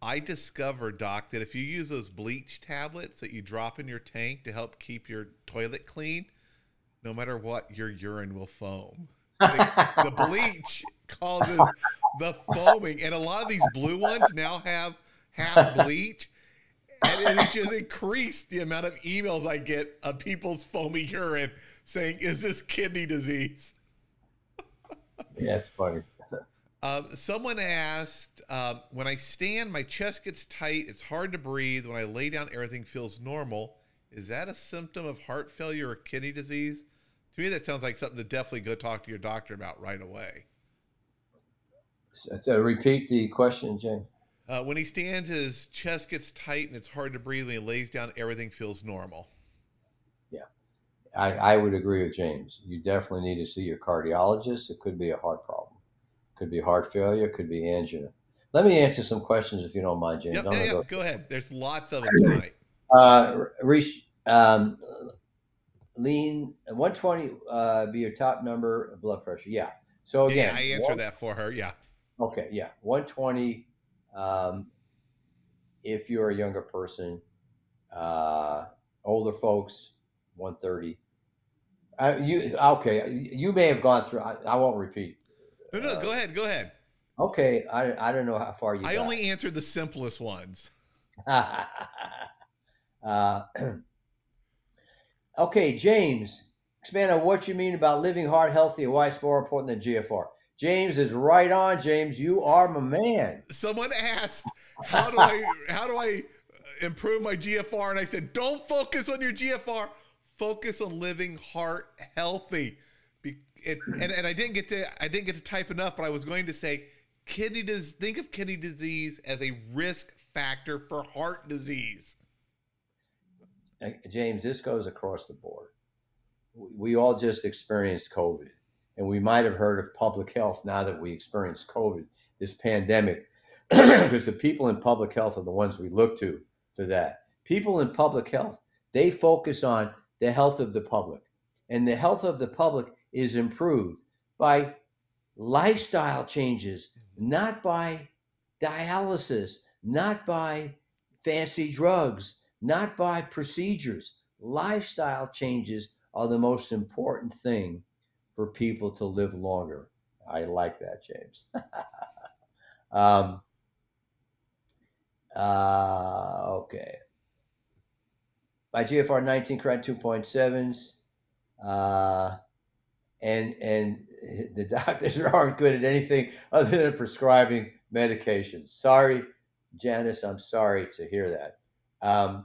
I discovered, Doc, that if you use those bleach tablets that you drop in your tank to help keep your toilet clean, no matter what, your urine will foam. The, the bleach causes the foaming, and a lot of these blue ones now have half bleach. And it's just increased the amount of emails I get of people's foamy urine saying, is this kidney disease? Yeah, it's funny. Um, someone asked, um, when I stand, my chest gets tight. It's hard to breathe. When I lay down, everything feels normal. Is that a symptom of heart failure or kidney disease? To me, that sounds like something to definitely go talk to your doctor about right away. So, so repeat the question, James. Uh, when he stands, his chest gets tight and it's hard to breathe. When he lays down, everything feels normal. Yeah, I, I would agree with James. You definitely need to see your cardiologist. It could be a heart problem. It could be heart failure. It could be angina. Let me answer some questions if you don't mind, James. Yep, yeah, yeah, go, go ahead. There's lots of them tonight. Uh, reach, um, lean, one twenty uh, be your top number of blood pressure. Yeah. So again. Yeah, I answered one, that for her. Yeah. Okay, yeah. one twenty. Um, if you're a younger person, uh, older folks, one thirty, uh, you, okay. You may have gone through, I, I won't repeat. No, no, uh, go ahead. Go ahead. Okay. I, I don't know how far you I got. Only answered the simplest ones. uh, okay. James, expand on what you mean about living heart healthy and why it's more important than G F R. James is right on. James, you are my man. Someone asked, how do I how do I improve my G F R? And I said, don't focus on your G F R. Focus on living heart healthy. Be, it, and and I didn't get to I didn't get to type enough, but I was going to say kidney does think of kidney disease as a risk factor for heart disease. James, this goes across the board. We all just experienced COVID. And we might have heard of public health now that we experience COVID, this pandemic, because the people in public health are the ones we look to for that. People in public health, they focus on the health of the public. And the health of the public is improved by lifestyle changes, not by dialysis, not by fancy drugs, not by procedures. Lifestyle changes are the most important thing for people to live longer. I like that, James. um, uh, okay. My G F R nineteen, correct, two point sevens. Uh, and, and the doctors aren't good at anything other than prescribing medications. Sorry, Janice, I'm sorry to hear that. Um,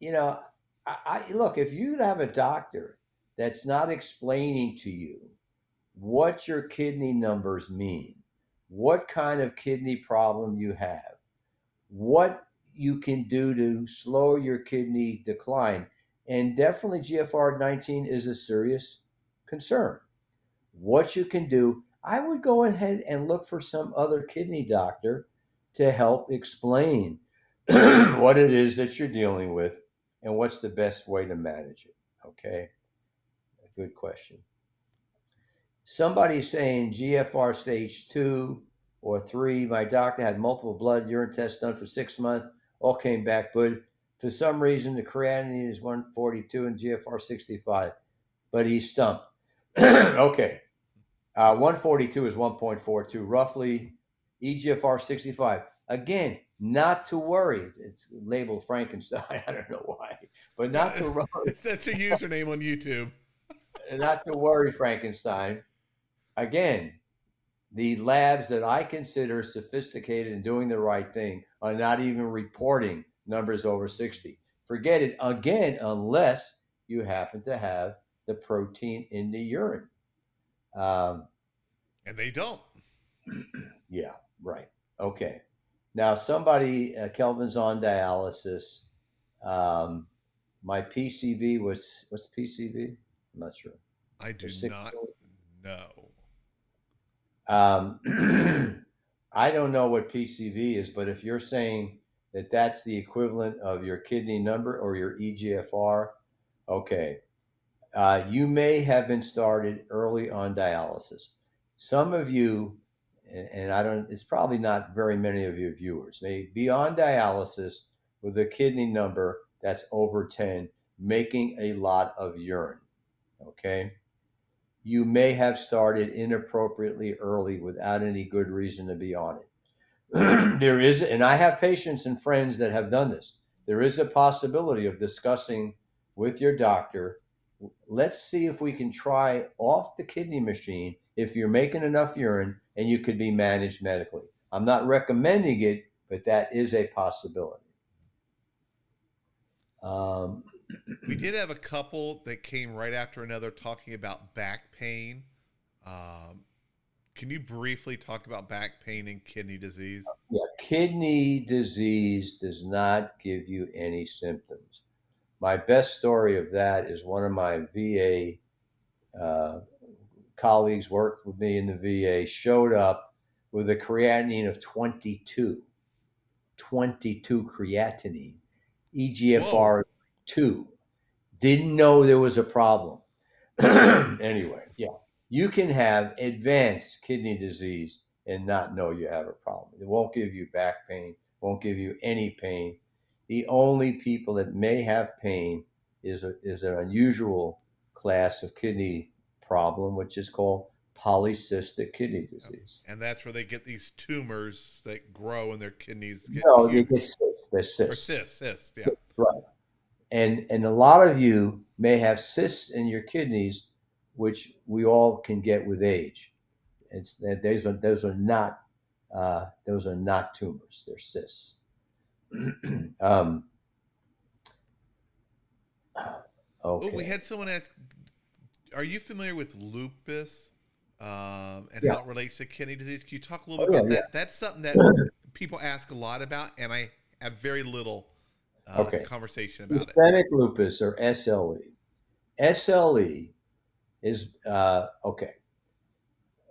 you know, I, I look, if you have a doctor that's not explaining to you what your kidney numbers mean, what kind of kidney problem you have, what you can do to slow your kidney decline. And definitely G F R nineteen is a serious concern. What you can do, I would go ahead and look for some other kidney doctor to help explain what it is that you're dealing with and what's the best way to manage it, okay? Good question. Somebody saying G F R stage two or three. My doctor had multiple blood urine tests done for six months. All came back good. For some reason, the creatinine is one forty-two and G F R sixty-five, but he's stumped. Okay, uh, one forty-two is one point four two roughly. E G F R sixty-five. Again, not to worry. It's labeled Frankenstein. I don't know why, but not to worry. That's a username on YouTube. Not to worry, Frankenstein. Again, the labs that I consider sophisticated and doing the right thing are not even reporting numbers over sixty. Forget it again, unless you happen to have the protein in the urine. Um, and they don't. Yeah, right. Okay. Now, somebody, uh, Kelvin's on dialysis. Um, my P C V was, what's P C V? I'm not sure. I do not know. Um, I don't know what P C V is, but if you're saying that that's the equivalent of your kidney number or your E G F R, okay. Uh, you may have been started early on dialysis. Some of you, and, and I don't, it's probably not very many of your viewers, may be on dialysis with a kidney number that's over ten, making a lot of urine, okay? You may have started inappropriately early without any good reason to be on it. There is, and I have patients and friends that have done this. There is a possibility of discussing with your doctor, let's see if we can try off the kidney machine if you're making enough urine and you could be managed medically. I'm not recommending it, but that is a possibility. Um, we did have a couple that came right after another talking about back pain. Um, can you briefly talk about back pain and kidney disease? Yeah, kidney disease does not give you any symptoms. My best story of that is one of my V A uh, colleagues worked with me in the V A, showed up with a creatinine of twenty-two, twenty-two creatinine, E G F R. Whoa. two. Didn't know there was a problem. Anyway, yeah, you can have advanced kidney disease and not know you have a problem. It won't give you back pain, won't give you any pain. The only people that may have pain is, a, is an unusual class of kidney problem, which is called polycystic kidney disease. And that's where they get these tumors that grow in their kidneys. Get no, huge. They get cysts. They're cysts. Or cysts, cysts, yeah. Right. And, and a lot of you may have cysts in your kidneys, which we all can get with age. It's that those are, those are not, uh, those are not tumors. They're cysts. um, okay. Oh, we had someone ask, are you familiar with lupus um, and yeah. how it relates to kidney disease? Can you talk a little bit oh, about yeah, that? Yeah. That's something that people ask a lot about, and I have very little uh, okay. conversation about Systemic it. Lupus, or S L E. S L E is, uh, okay,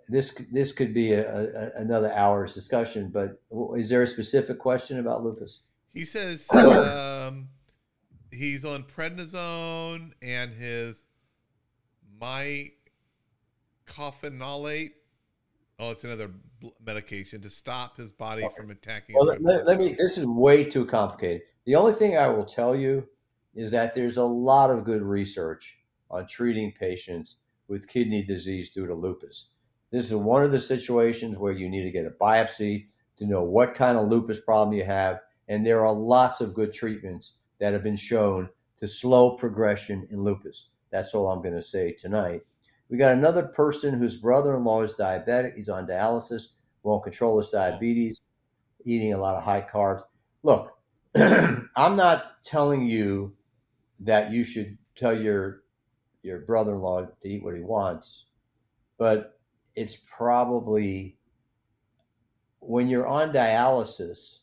This, this could be a, a, another hour's discussion, but is there a specific question about lupus? He says um, he's on prednisone and his mycophenolate. Oh, it's another medication to stop his body okay. from attacking. Well, let, let me, this is way too complicated. The only thing I will tell you is that there's a lot of good research on treating patients with kidney disease due to lupus. This is one of the situations where you need to get a biopsy to know what kind of lupus problem you have. And there are lots of good treatments that have been shown to slow progression in lupus. That's all I'm going to say tonight. We got another person whose brother-in-law is diabetic. He's on dialysis, won't control his diabetes, eating a lot of high carbs. Look, I'm not telling you that you should tell your, your brother-in-law to eat what he wants, but it's probably when you're on dialysis,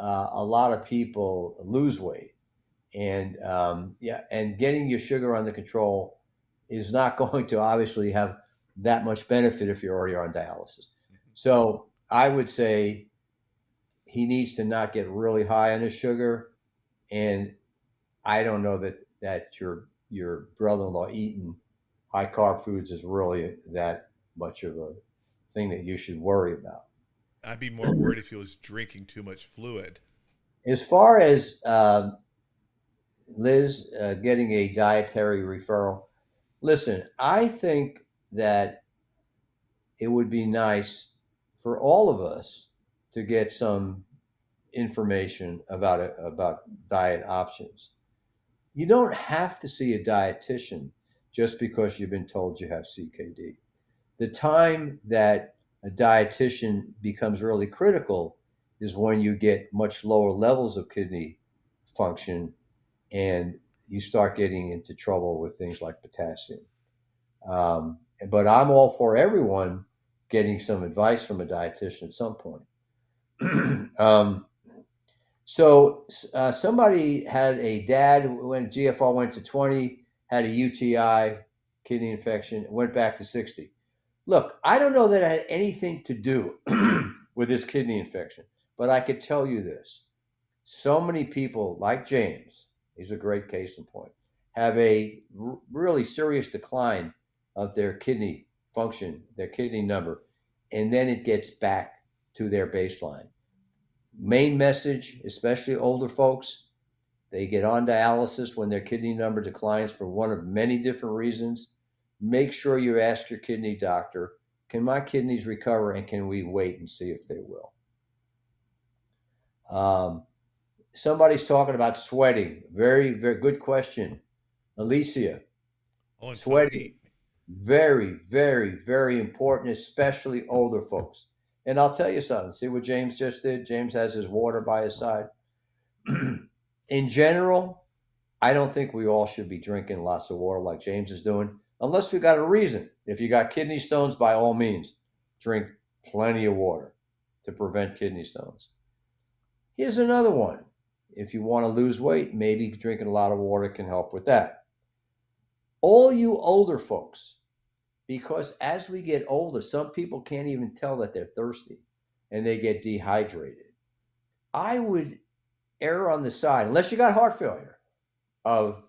uh, a lot of people lose weight, and um, yeah, and getting your sugar under control is not going to obviously have that much benefit if you're already on dialysis. So I would say he needs to not get really high on his sugar, and I don't know that that your your brother-in-law eating high carb foods is really that much of a thing that you should worry about. I'd be more worried if he was drinking too much fluid. As far as uh, Liz uh, getting a dietary referral, listen, I think that it would be nice for all of us to get some information about it, about diet options. You don't have to see a dietitian just because you've been told you have C K D. The time that a dietitian becomes really critical is when you get much lower levels of kidney function and you start getting into trouble with things like potassium. Um, but I'm all for everyone getting some advice from a dietitian at some point. um, so uh, somebody had a dad when G F R went to twenty, had a U T I, kidney infection, went back to sixty. Look, I don't know that it had anything to do with this kidney infection, but I could tell you this. So many people like James, he's a great case in point, have a really serious decline of their kidney function, their kidney number, and then it gets back to their baseline. Main message, especially older folks, they get on dialysis when their kidney number declines for one of many different reasons. Make sure you ask your kidney doctor, can my kidneys recover and can we wait and see if they will? Um, somebody's talking about sweating. Very, very good question. Alicia, oh, sweating, very, very, very important, especially older folks. And I'll tell you something. See what James just did? James has his water by his side. In general, I don't think we all should be drinking lots of water like James is doing, unless we got a reason. If you got kidney stones, by all means, drink plenty of water to prevent kidney stones. Here's another one. If you want to lose weight, maybe drinking a lot of water can help with that. All you older folks, because as we get older, some people can't even tell that they're thirsty and they get dehydrated. I would err on the side, unless you got heart failure, of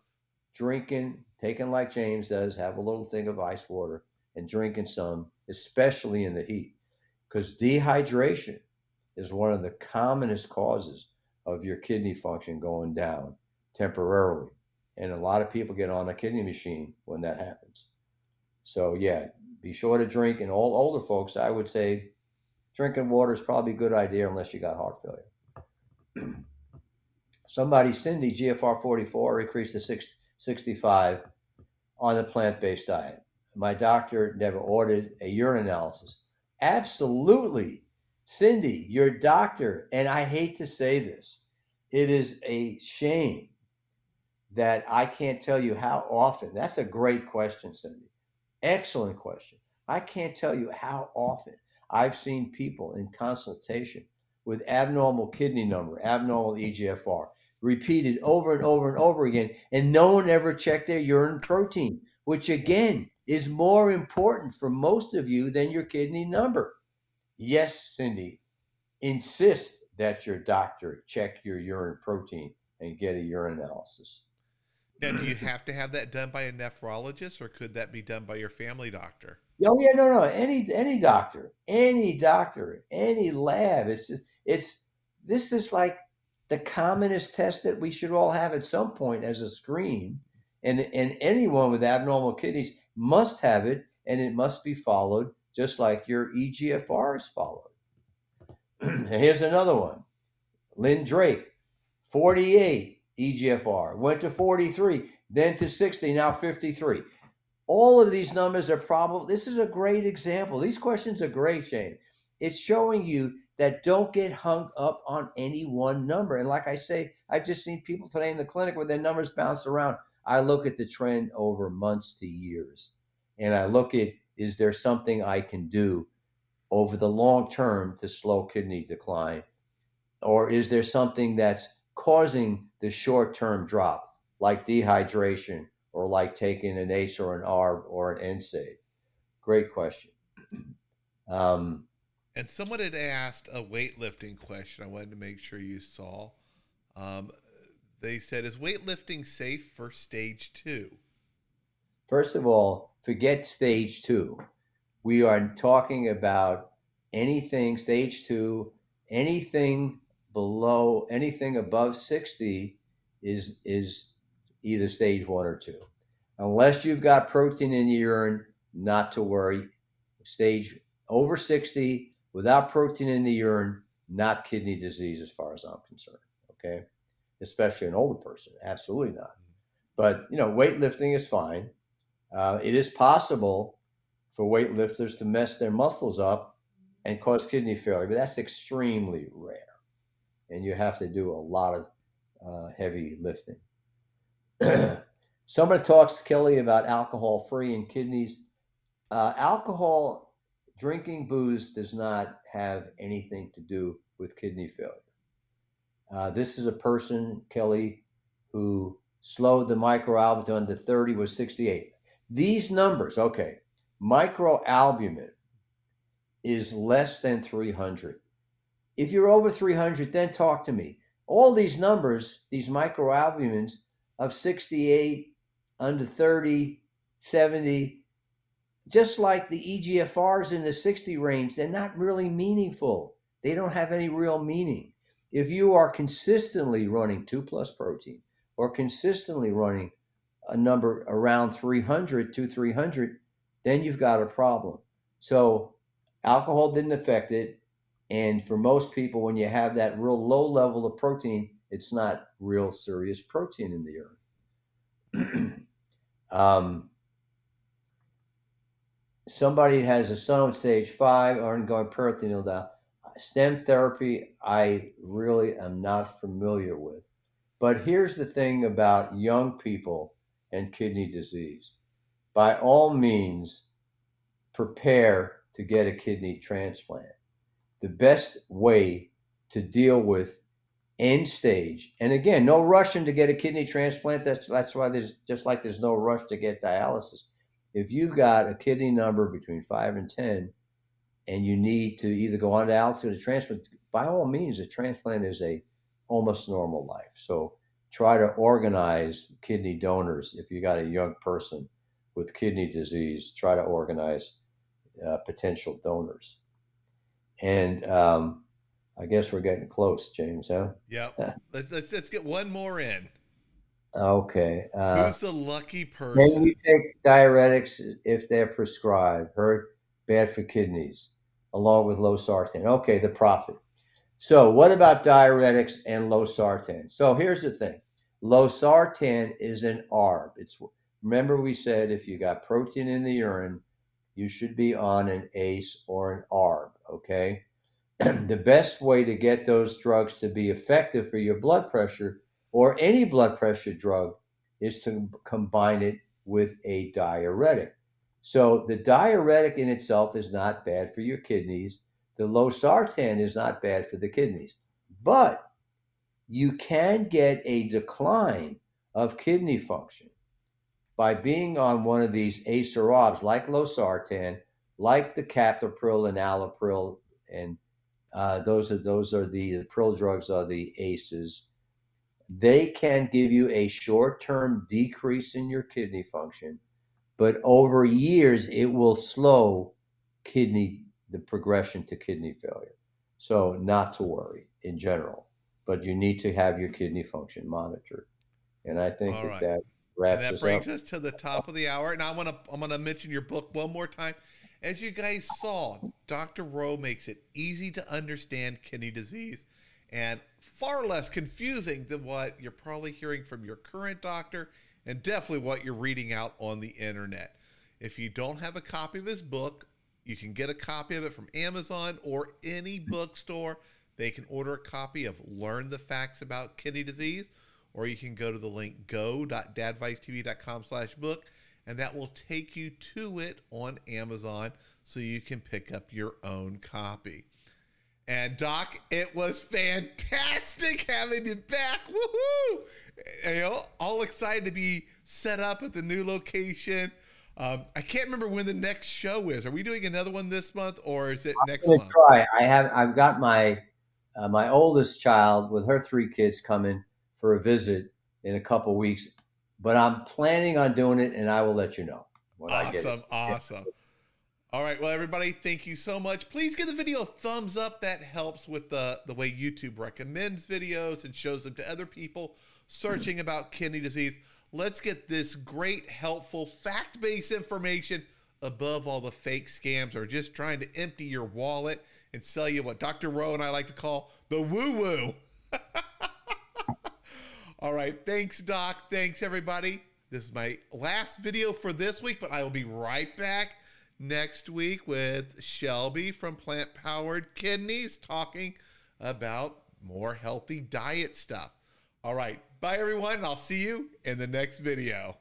drinking, taking like James does, have a little thing of ice water and drinking some, especially in the heat, because dehydration is one of the commonest causes of your kidney function going down temporarily. And a lot of people get on a kidney machine when that happens. So yeah, be sure to drink. And all older folks, I would say drinking water is probably a good idea unless you got heart failure. Somebody, Cindy, G F R forty-four, increased to sixty-five on a plant-based diet. My doctor never ordered a urine analysis. Absolutely, Cindy, your doctor, and I hate to say this, it is a shame that I can't tell you how often. That's a great question, Cindy. Excellent question. I can't tell you how often I've seen people in consultation with abnormal kidney number, abnormal E G F R, repeated over and over and over again, and no one ever checked their urine protein, which again is more important for most of you than your kidney number. Yes, Cindy, insist that your doctor check your urine protein and get a urine analysis. Now, do you have to have that done by a nephrologist, or could that be done by your family doctor? Oh yeah, no, no, any any doctor, any doctor, any lab. It's just, it's this is like the commonest test that we should all have at some point as a screen, and and anyone with abnormal kidneys must have it, and it must be followed just like your E G F R is followed. Here's another one, Lynn Drake, forty-eight E G F R, went to forty-three, then to sixty, now fifty-three. All of these numbers are probably, this is a great example. These questions are great, Shane. It's showing you that don't get hung up on any one number. And like I say, I've just seen people today in the clinic where their numbers bounce around. I look at the trend over months to years. And I look at, is there something I can do over the long term to slow kidney decline? Or is there something that's causing the short-term drop, like dehydration, or like taking an ACE or an A R B or an N SAID? Great question. Um, and someone had asked a weightlifting question I wanted to make sure you saw. Um, they said, is weightlifting safe for stage two? First of all, forget stage two. We are talking about anything, stage two, anything below, anything above sixty is is either stage one or two. Unless you've got protein in the urine, not to worry. Stage over sixty, without protein in the urine, not kidney disease as far as I'm concerned, okay? Especially an older person, absolutely not. But, you know, weightlifting is fine. Uh, it is possible for weightlifters to mess their muscles up and cause kidney failure, but that's extremely rare. And you have to do a lot of uh, heavy lifting. Somebody talks to Kelly about alcohol-free and kidneys. Uh, alcohol, drinking booze does not have anything to do with kidney failure. Uh, this is a person, Kelly, who slowed the microalbumin to under thirty, was sixty-eight. These numbers, okay, microalbumin is less than three hundred. If you're over three hundred, then talk to me. All these numbers, these microalbumins of sixty-eight, under thirty, seventy, just like the E G F Rs in the sixty range, they're not really meaningful. They don't have any real meaning. If you are consistently running two plus protein or consistently running a number around three hundred to three hundred, then you've got a problem. So alcohol didn't affect it. And for most people, when you have that real low level of protein, it's not real serious protein in the urine. um, somebody has a son with stage five ongoing peritoneal dialysis. STEM therapy, I really am not familiar with. But here's the thing about young people and kidney disease. By all means, prepare to get a kidney transplant. The best way to deal with end stage, and again, no rushing to get a kidney transplant. That's, that's why there's, just like there's no rush to get dialysis. If you've got a kidney number between five and ten, and you need to either go on dialysis or to transplant, by all means, a transplant is a almost normal life. So try to organize kidney donors. If you got a young person with kidney disease, try to organize uh, potential donors. And um, I guess we're getting close, James, huh? Yeah, let's, let's, let's get one more in. Okay. Uh, Who's the lucky person? Can you take diuretics if they're prescribed? Heard bad for kidneys, along with low sartan. Okay, the prophet. So what about diuretics and low sartan? So here's the thing. Low sartan is an A R B. It's, remember we said if you got protein in the urine, you should be on an A C E or an A R B, okay? The best way to get those drugs to be effective for your blood pressure or any blood pressure drug is to combine it with a diuretic. So the diuretic in itself is not bad for your kidneys. The low sartan is not bad for the kidneys, but you can get a decline of kidney function by being on one of these A C E or A R Bs, like low sartan, like the captopril and allopril, and uh, those are those are the, the pril drugs are the A C Es. They can give you a short-term decrease in your kidney function, but over years, it will slow kidney, the progression to kidney failure. So not to worry in general, but you need to have your kidney function monitored. And I think that, right. that wraps and that us brings up. us to the top of the hour. And I want to, I'm going to mention your book one more time. As you guys saw, Doctor Rowe makes it easy to understand kidney disease and far less confusing than what you're probably hearing from your current doctor, and definitely what you're reading out on the internet. If you don't have a copy of his book, you can get a copy of it from Amazon or any bookstore. They can order a copy of Learn the Facts About Kidney Disease, or you can go to the link go dot dadvice t v dot com slash book, and that will take you to it on Amazon so you can pick up your own copy. And Doc, it was fantastic having you back. Woohoo! You know, all excited to be set up at the new location. Um, I can't remember when the next show is. Are we doing another one this month, or is it I'm next month? Try. I have. I've got my uh, my oldest child with her three kids coming for a visit in a couple weeks, but I'm planning on doing it, and I will let you know when awesome, I get it. Awesome. Awesome. All right. Well, everybody, thank you so much. Please give the video a thumbs up. That helps with the the way YouTube recommends videos and shows them to other people searching about kidney disease. Let's get this great, helpful, fact-based information above all the fake scams or just trying to empty your wallet and sell you what Doctor Rowe and I like to call the woo-woo. All right, thanks, Doc. Thanks, everybody. This is my last video for this week, but I will be right back next week with Shelby from Plant Powered Kidneys talking about more healthy diet stuff. All right, bye, everyone, and I'll see you in the next video.